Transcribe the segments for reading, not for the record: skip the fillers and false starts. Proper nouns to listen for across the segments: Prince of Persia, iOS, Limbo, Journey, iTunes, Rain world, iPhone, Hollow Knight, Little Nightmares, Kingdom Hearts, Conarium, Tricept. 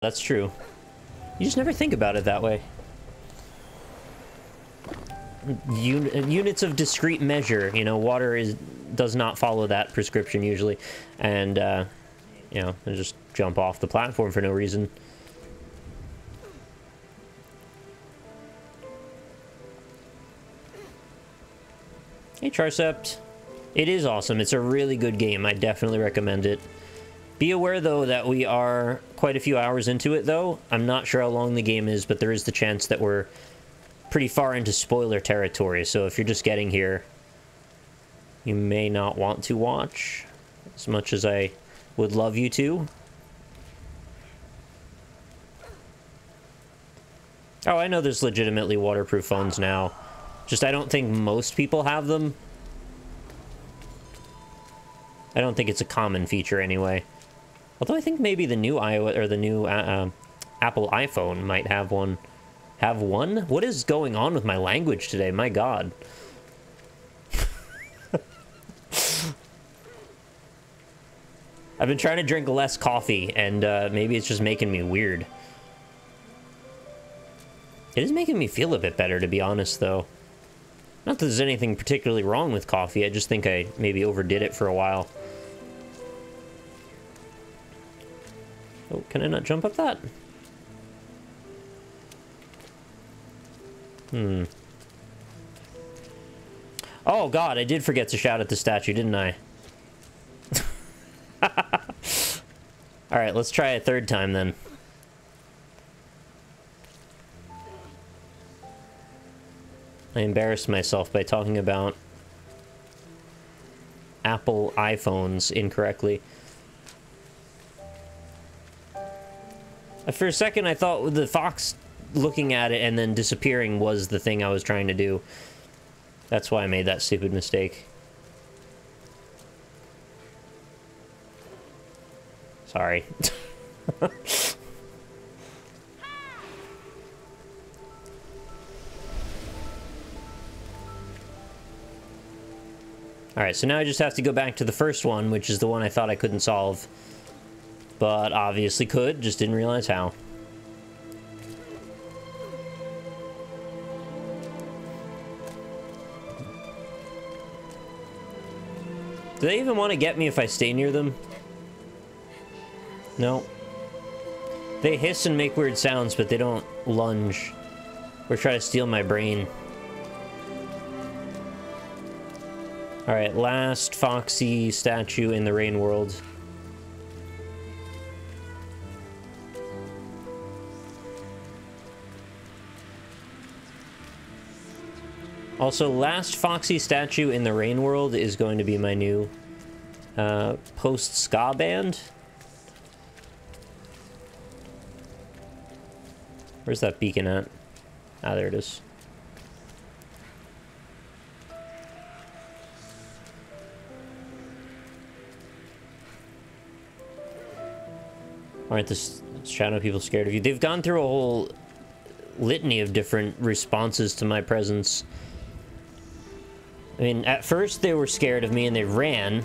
That's true. You just never think about it that way. Units of discrete measure, you know, water does not follow that prescription usually, and you know, they just jump off the platform for no reason. Hey Tricept. It is awesome. It's a really good game. I definitely recommend it. Be aware, though, that we are quite a few hours into it, though. I'm not sure how long the game is, but there is the chance that we're pretty far into spoiler territory. So if you're just getting here, you may not want to watch as much as I would love you to. Oh, I know there's legitimately waterproof phones now. Just I don't think most people have them. I don't think it's a common feature anyway. Although I think maybe the new iOS or the new Apple iPhone might have one. Have one? What is going on with my language today? My God. I've been trying to drink less coffee, and maybe it's just making me weird. It is making me feel a bit better, to be honest, though. Not that there's anything particularly wrong with coffee. I just think I maybe overdid it for a while. Oh, can I not jump up that? Oh, God, I did forget to shout at the statue, didn't I? All right, let's try a third time, then. I embarrassed myself by talking about Apple iPhones incorrectly. For a second, I thought the fox looking at it and then disappearing was the thing I was trying to do. That's why I made that stupid mistake. Sorry. Alright, so now I just have to go back to the first one, which is the one I thought I couldn't solve. But obviously could, just didn't realize how. Do they even want to get me if I stay near them? No. They hiss and make weird sounds, but they don't lunge or try to steal my brain. Alright, last foxy statue in the Rain world. Also, last foxy statue in the Rain world is going to be my new post-ska band. Where's that beacon at? Ah, there it is. Aren't the shadow people scared of you? They've gone through a whole litany of different responses to my presence. I mean, at first they were scared of me and they ran.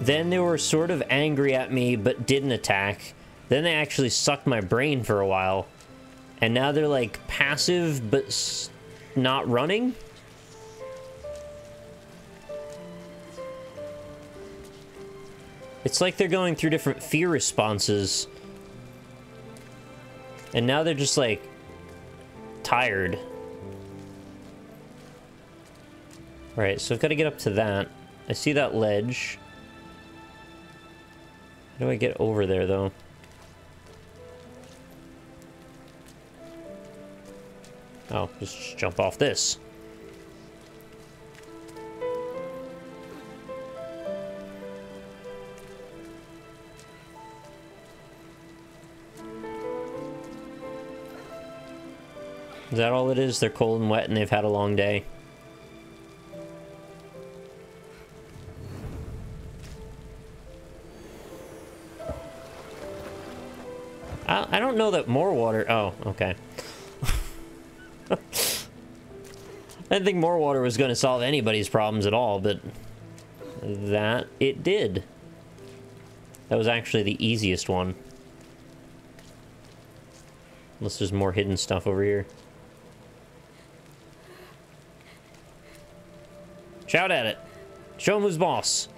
Then they were sort of angry at me but didn't attack. Then they actually sucked my brain for a while. And now they're like passive but not running. It's like they're going through different fear responses. And now they're just like tired. Right, so I've got to get up to that. I see that ledge. How do I get over there, though? Oh, just jump off this. Is that all it is? They're cold and wet and they've had a long day. I don't know that more water... Oh, okay. I didn't think more water was going to solve anybody's problems at all, but that it did. That was actually the easiest one. Unless there's more hidden stuff over here. Shout at it. Show him who's boss.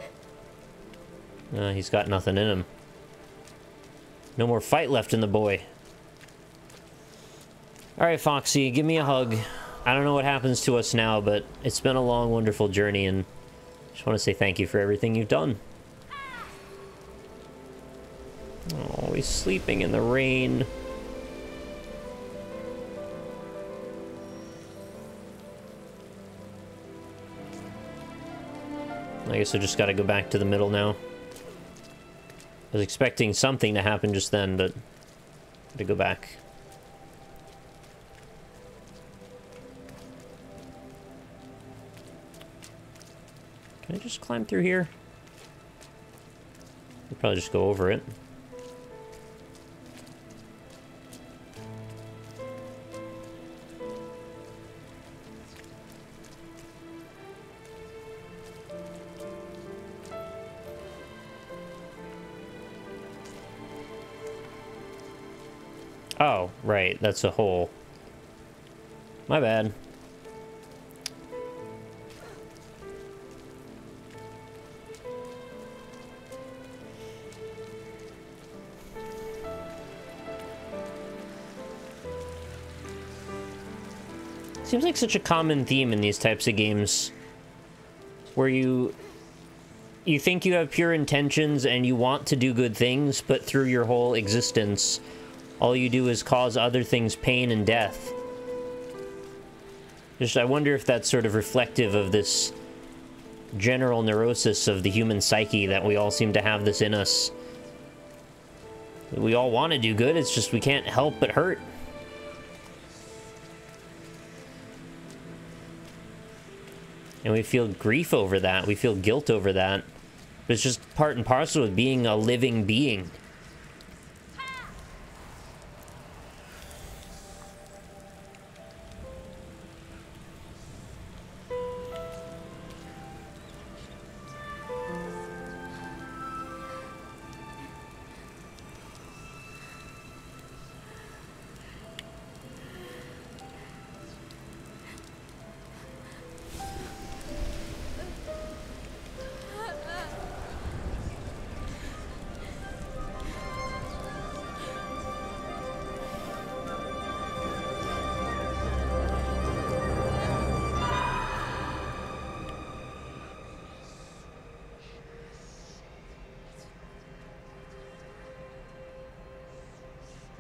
He's got nothing in him. No more fight left in the boy. Alright, Foxy, give me a hug. I don't know what happens to us now, but it's been a long, wonderful journey, and I just want to say thank you for everything you've done. Oh, he's sleeping in the rain. I guess I just gotta go back to the middle now. I was expecting something to happen just then, but I had to go back. Can I just climb through here? I'll probably just go over it. Oh, right, that's a hole. My bad. Seems like such a common theme in these types of games, where you think you have pure intentions and you want to do good things, but through your whole existence, all you do is cause other things pain and death. Just, I wonder if that's sort of reflective of this general neurosis of the human psyche, that we all seem to have this in us. We all want to do good, it's just we can't help but hurt. And we feel grief over that, we feel guilt over that. But it's just part and parcel of being a living being.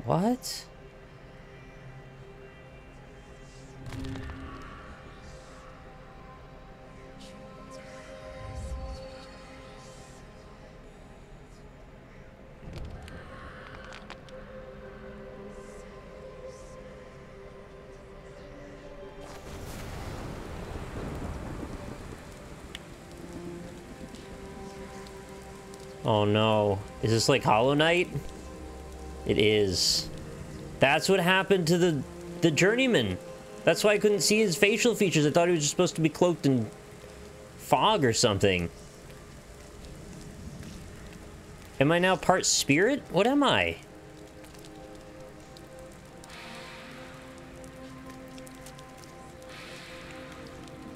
What? Oh no. Is this like Hollow Knight? It is. That's what happened to the journeyman. That's why I couldn't see his facial features. I thought he was just supposed to be cloaked in fog or something. Am I now part spirit? What am I?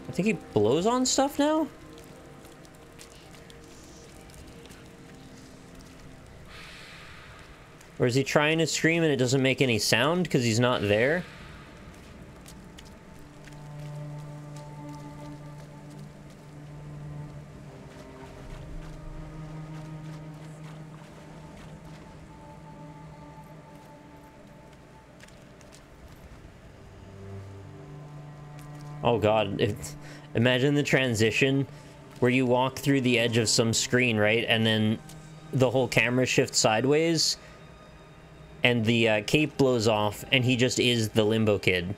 I think he blows on stuff now? Or is he trying to scream and it doesn't make any sound because he's not there? Oh god, imagine the transition where you walk through the edge of some screen, right? And then the whole camera shifts sideways. And the cape blows off, and he just is the Limbo Kid.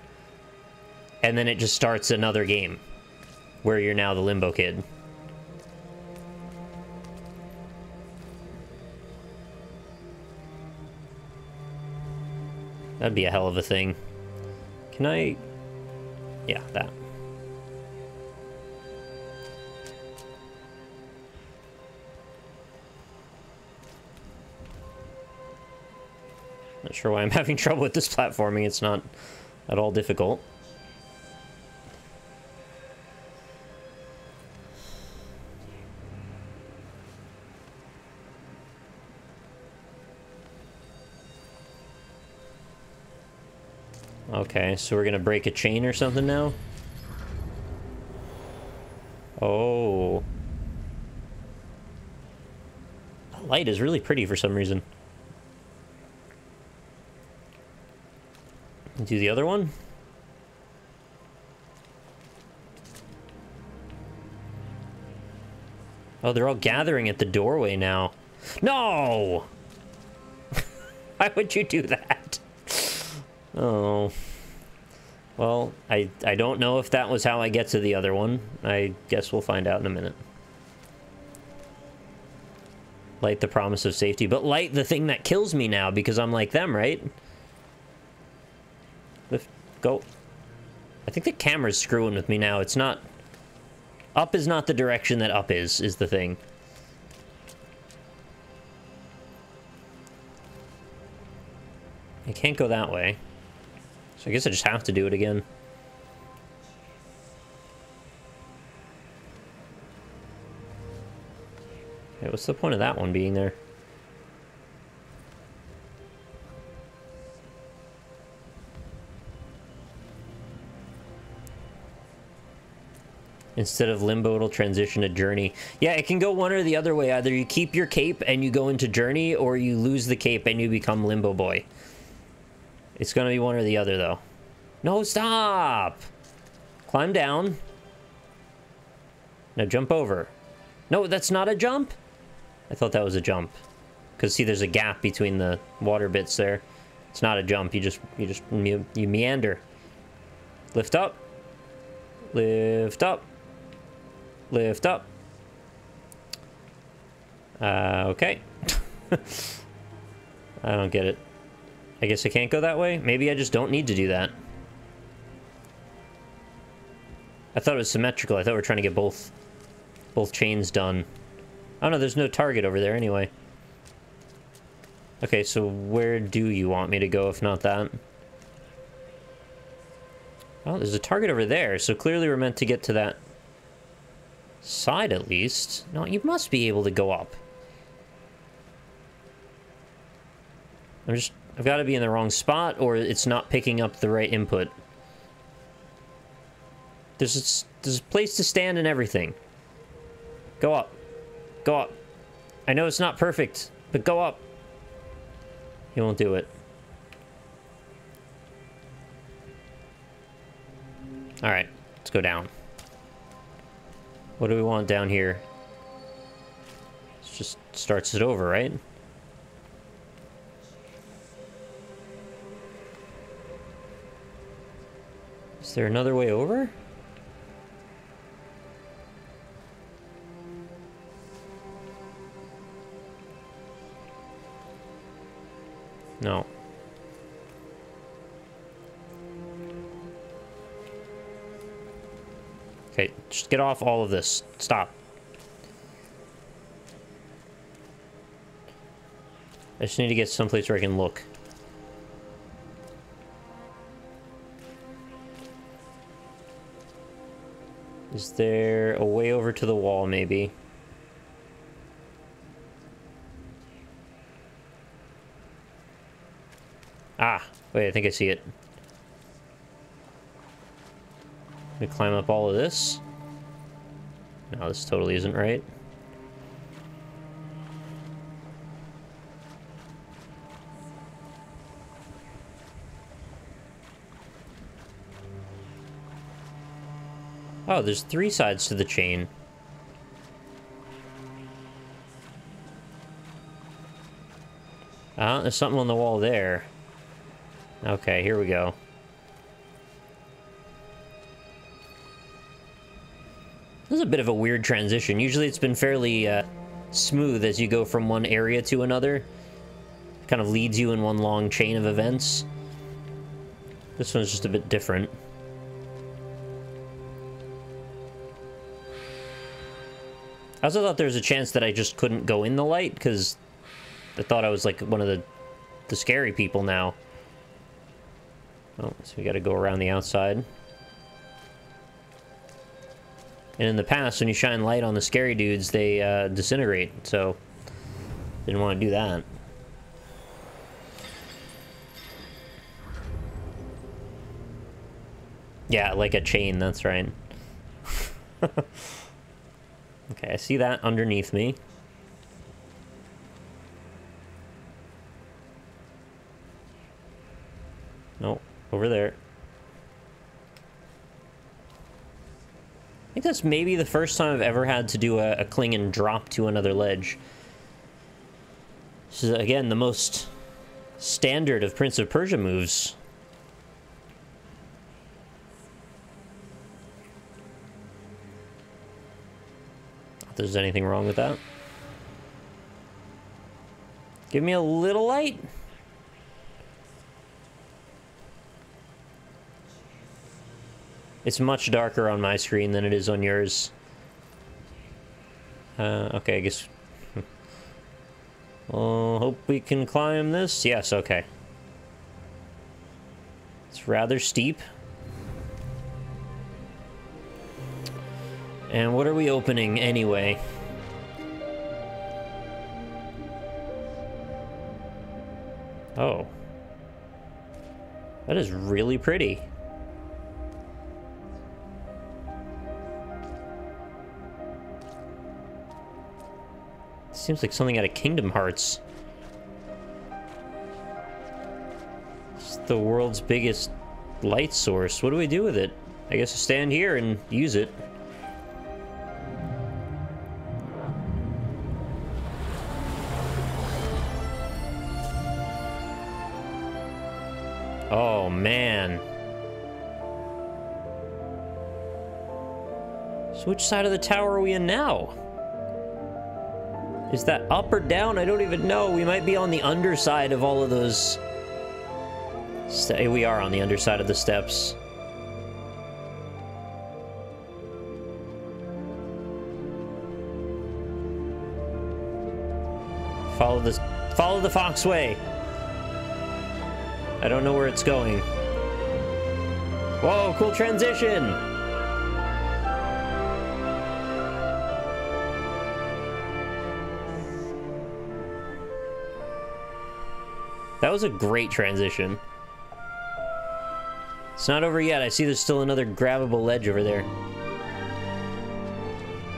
And then it just starts another game, where you're now the Limbo Kid. That'd be a hell of a thing. Can I... yeah, that. Not sure why I'm having trouble with this platforming. It's not at all difficult. Okay, so we're gonna break a chain or something now? Oh. That light is really pretty for some reason. Do the other one? Oh, they're all gathering at the doorway now. No! Why would you do that? Oh. Well, I don't know if that was how I get to the other one. I guess we'll find out in a minute. Light the promise of safety, but light the thing that kills me now, because I'm like them, right? Go. I think the camera's screwing with me now. It's not... Up is not the direction that up is the thing. I can't go that way. So I guess I just have to do it again. Hey, what's the point of that one being there? Instead of Limbo, it'll transition to Journey. Yeah, it can go one or the other way. Either you keep your cape and you go into Journey, or you lose the cape and you become Limbo Boy. It's gonna be one or the other, though. No, stop! Climb down. Now jump over. No, that's not a jump? I thought that was a jump. Because, see, there's a gap between the water bits there. It's not a jump. You meander. Lift up. Lift up. Lift up. Okay. I don't get it. I guess I can't go that way? Maybe I just don't need to do that. I thought it was symmetrical. I thought we were trying to get both chains done. Oh no, there's no target over there anyway. Okay, so where do you want me to go if not that? Oh, there's a target over there, so clearly we're meant to get to that side, at least. No, you must be able to go up. I've got to be in the wrong spot, or it's not picking up the right input. There's a place to stand and everything. Go up. Go up. I know it's not perfect, but go up. He won't do it. Alright, let's go down. What do we want down here? It just starts it over, right? Is there another way over? No. Okay, just get off all of this. Stop. I just need to get someplace where I can look. Is there a way over to the wall, maybe? Ah, wait, I think I see it. I'm gonna climb up all of this. No, this totally isn't right. Oh, there's three sides to the chain. Ah, there's something on the wall there. Okay, here we go. This is a bit of a weird transition. Usually it's been fairly smooth as you go from one area to another. It kind of leads you in one long chain of events. This one's just a bit different. I also thought there was a chance that I just couldn't go in the light, because I thought I was like one of the the scary people now. Oh, so we gotta go around the outside. And in the past, when you shine light on the scary dudes, they disintegrate, so didn't want to do that. Yeah, like a chain, that's right. Okay, I see that underneath me. No, over there. I think that's maybe the first time I've ever had to do a cling and drop to another ledge. This is, again, the most standard of Prince of Persia moves. If there's anything wrong with that. Give me a little light. It's much darker on my screen than it is on yours. Okay, I guess... hope we can climb this. Yes, okay. It's rather steep. And what are we opening anyway? Oh. That is really pretty. Seems like something out of Kingdom Hearts. It's the world's biggest light source. What do we do with it? I guess I stand here and use it. Oh, man. So which side of the tower are we in now? Is that up or down? I don't even know. We might be on the underside of all of those... We are on the underside of the steps. Follow this. Follow the foxway. I don't know where it's going. Whoa, cool transition! That was a great transition. It's not over yet. I see there's still another grabbable ledge over there.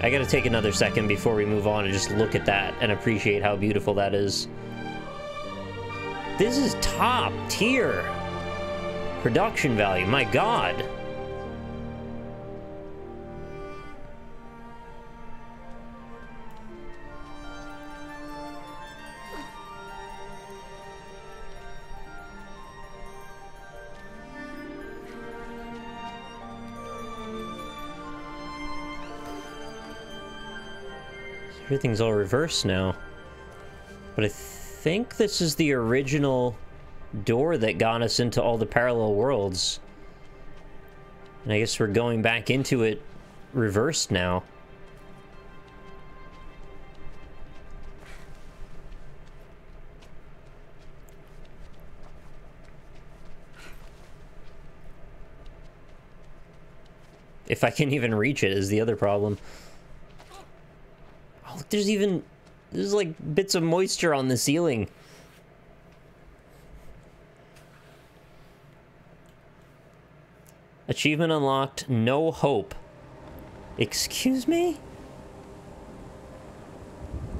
I gotta take another second before we move on and just look at that and appreciate how beautiful that is. This is top tier production value. My God. Everything's all reversed now. But I think this is the original door that got us into all the parallel worlds. And I guess we're going back into it reversed now. If I can even reach it is the other problem. Look, there's like bits of moisture on the ceiling. Achievement unlocked, no hope. Excuse me?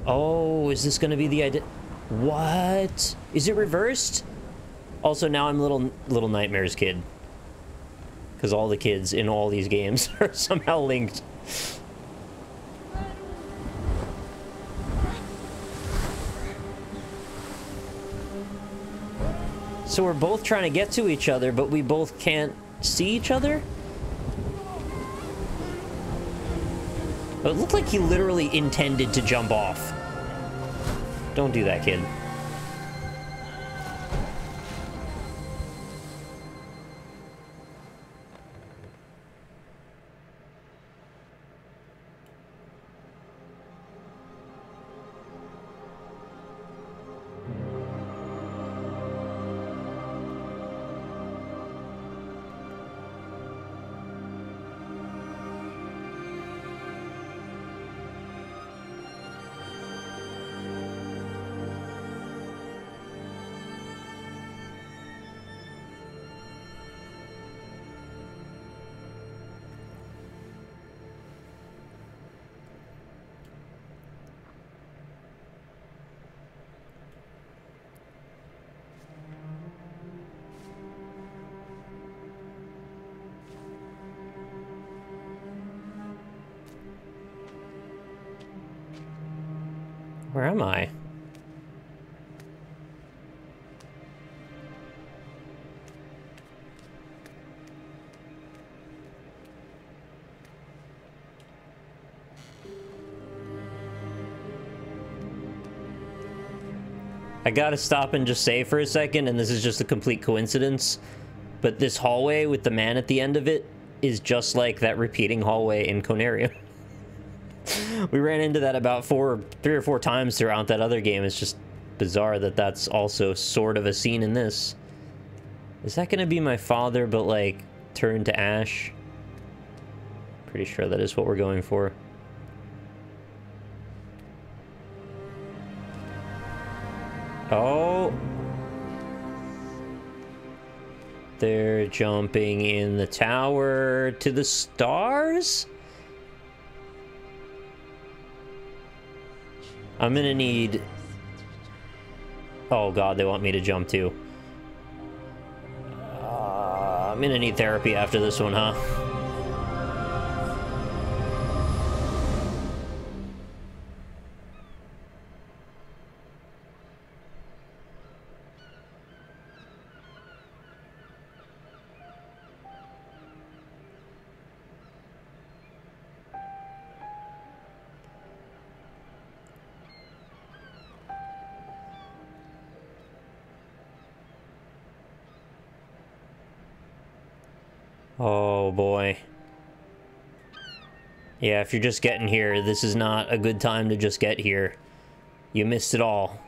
Oh, is this gonna be the idea? What? Is it reversed? Also, now I'm Little Nightmares kid. Because all the kids in all these games are somehow linked. So we're both trying to get to each other, but we both can't see each other? It looked like he literally intended to jump off. Don't do that, kid. Where am I? I gotta stop and just save for a second, and this is just a complete coincidence, but this hallway with the man at the end of it is just like that repeating hallway in Conarium. We ran into that about three or four times throughout that other game. It's just bizarre that that's also sort of a scene in this. Is that gonna be my father, but like, turned to ash? Pretty sure that is what we're going for. Oh, they're jumping in the tower to the stars. I'm gonna need, oh god, they want me to jump too. I'm gonna need therapy after this one, huh? Oh boy. Yeah, if you're just getting here, this is not a good time to just get here. You missed it all.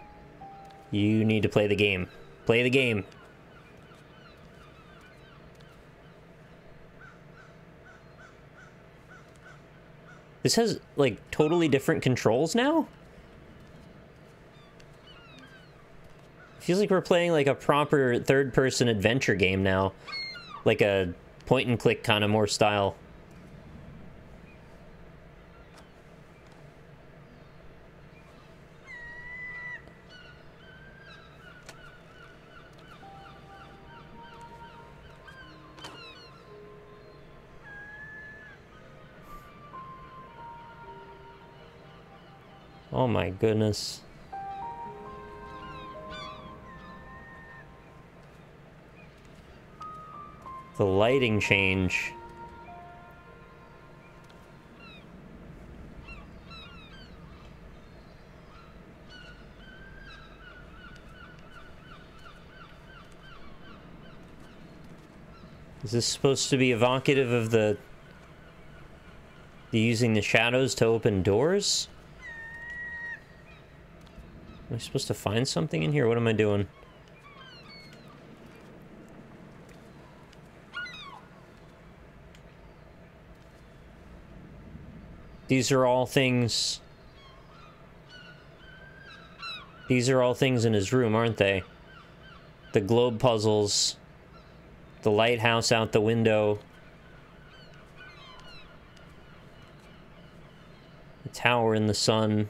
You need to play the game. Play the game. This has, like, totally different controls now? Feels like we're playing, like, a proper third-person adventure game now. Like a point-and-click kind of more style. Oh my goodness. The lighting change. Is this supposed to be evocative of the using the shadows to open doors? Am I supposed to find something in here? What am I doing? These are all things in his room, aren't they? The globe puzzles, the lighthouse out the window, the tower in the sun.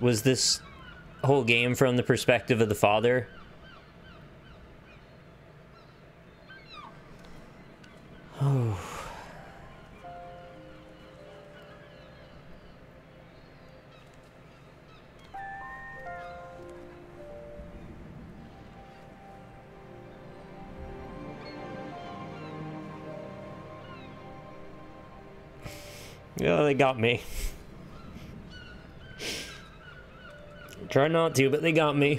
Was this whole game from the perspective of the father? Oh. Yeah, they got me. Try not to, but they got me.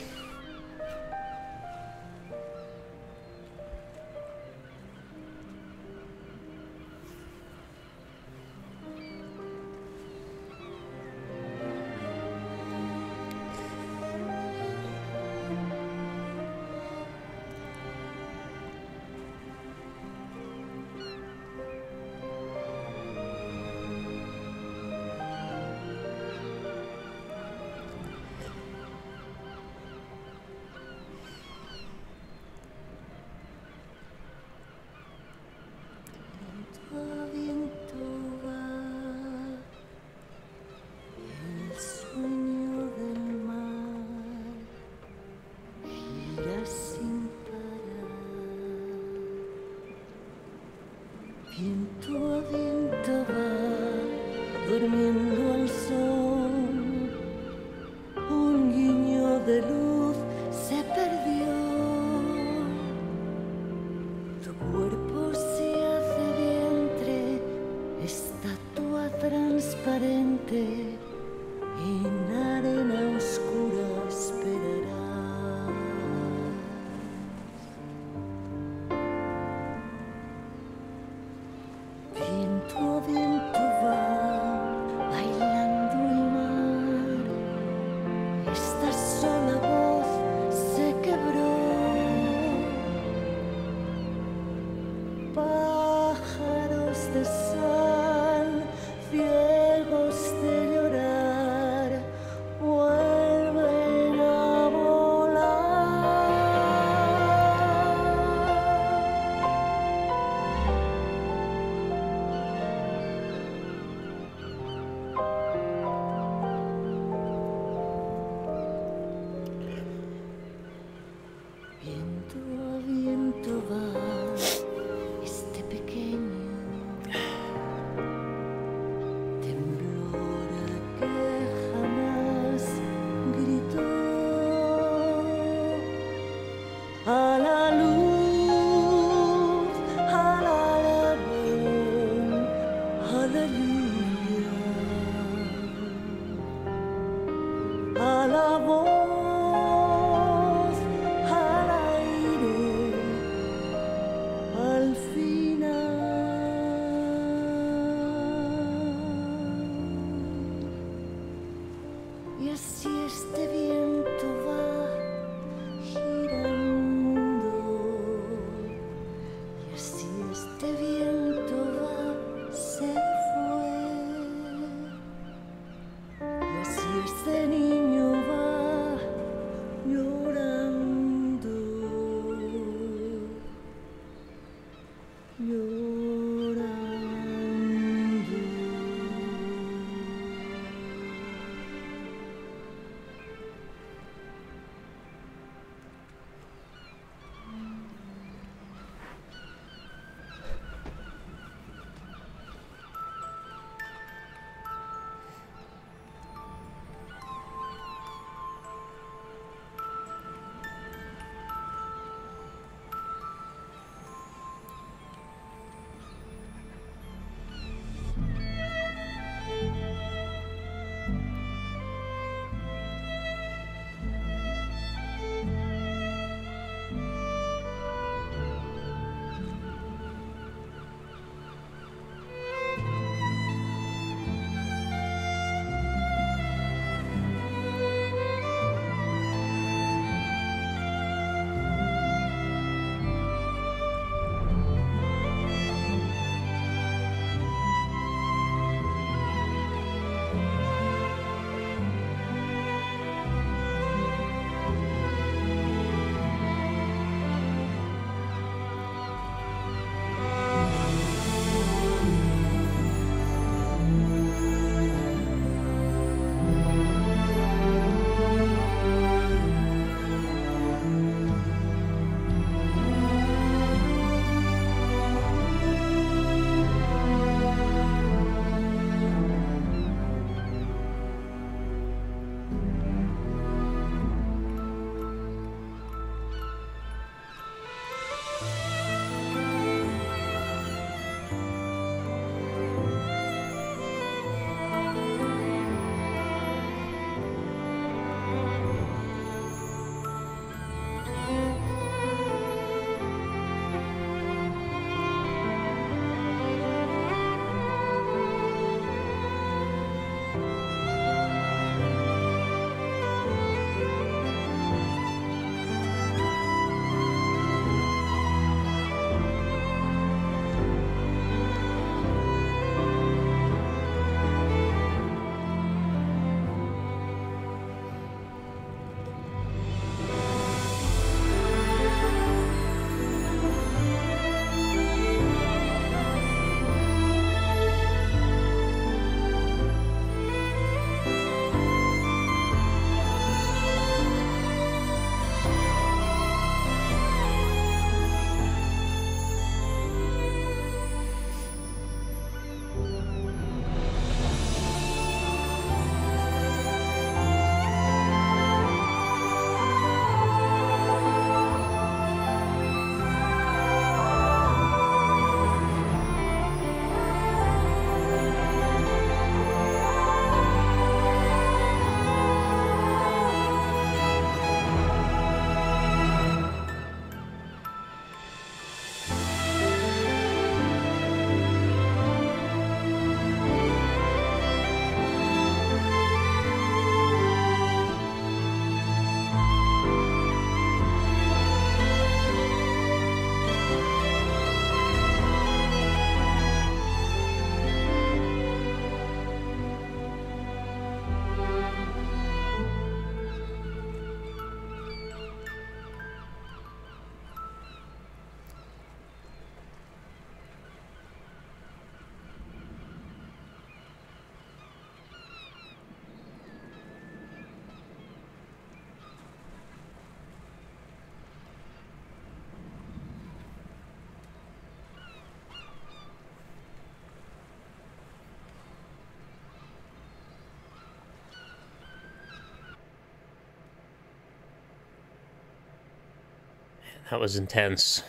That was intense.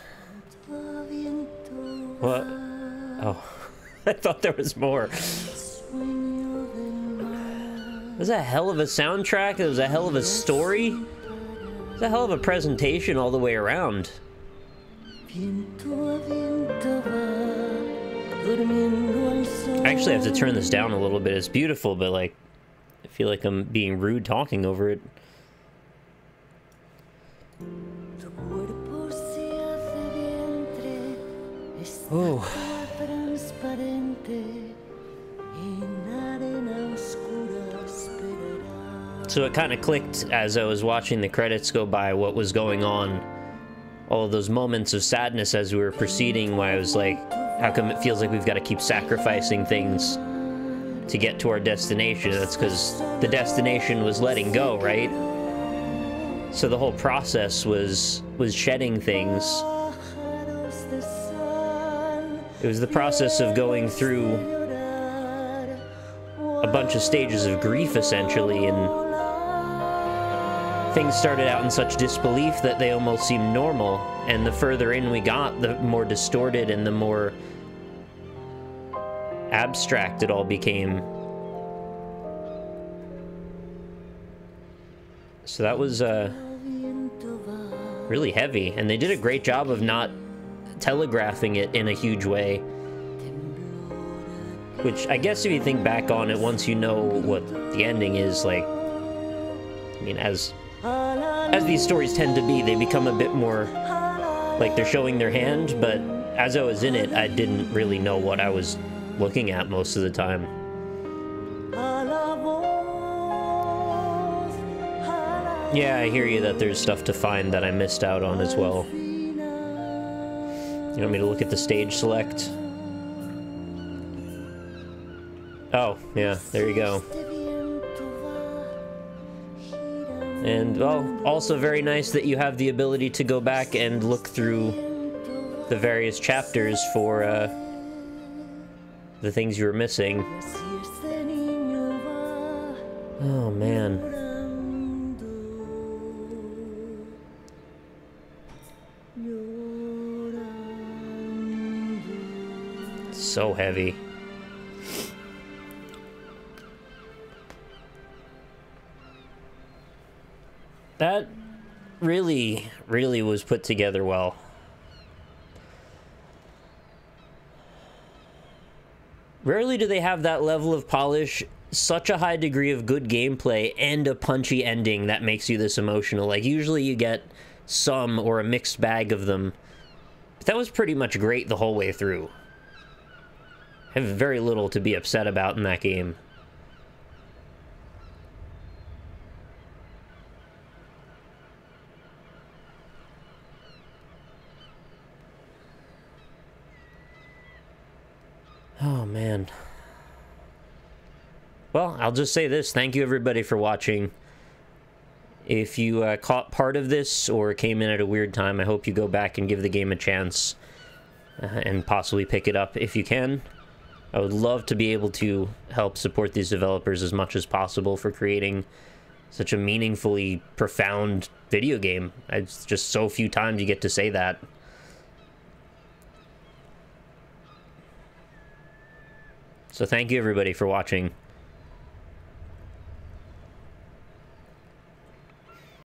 What? Oh, I thought there was more. It was a hell of a soundtrack. It was a hell of a story. It was a hell of a presentation all the way around. I actually have to turn this down a little bit. It's beautiful, but like, I feel like I'm being rude talking over it. Oh. So it kind of clicked as I was watching the credits go by what was going on. All of those moments of sadness as we were proceeding, where I was like, how come it feels like we've got to keep sacrificing things to get to our destination? That's because the destination was letting go, right? So the whole process was shedding things. It was the process of going through a bunch of stages of grief, essentially, and things started out in such disbelief that they almost seemed normal, and the further in we got, the more distorted and the more abstract it all became. So that was really heavy, and they did a great job of not telegraphing it in a huge way, which I guess if you think back on it, once you know what the ending is, like, I mean, as these stories tend to be, they become a bit more like they're showing their hand, but as I was in it, I didn't really know what I was looking at most of the time. Yeah, I hear you that there's stuff to find that I missed out on as well. You want me to look at the stage select? Oh, yeah, there you go. And, well, also very nice that you have the ability to go back and look through the various chapters for, the things you were missing. Oh, man. So heavy. That really, really was put together well. Rarely do they have that level of polish, such a high degree of good gameplay, and a punchy ending that makes you this emotional. Like, usually you get some or a mixed bag of them. But that was pretty much great the whole way through. I have very little to be upset about in that game. Oh, man. Well, I'll just say this. Thank you, everybody, for watching. If you caught part of this or came in at a weird time, I hope you go back and give the game a chance and possibly pick it up if you can. I would love to be able to help support these developers as much as possible for creating such a meaningfully profound video game. It's just so few times you get to say that. So thank you everybody for watching.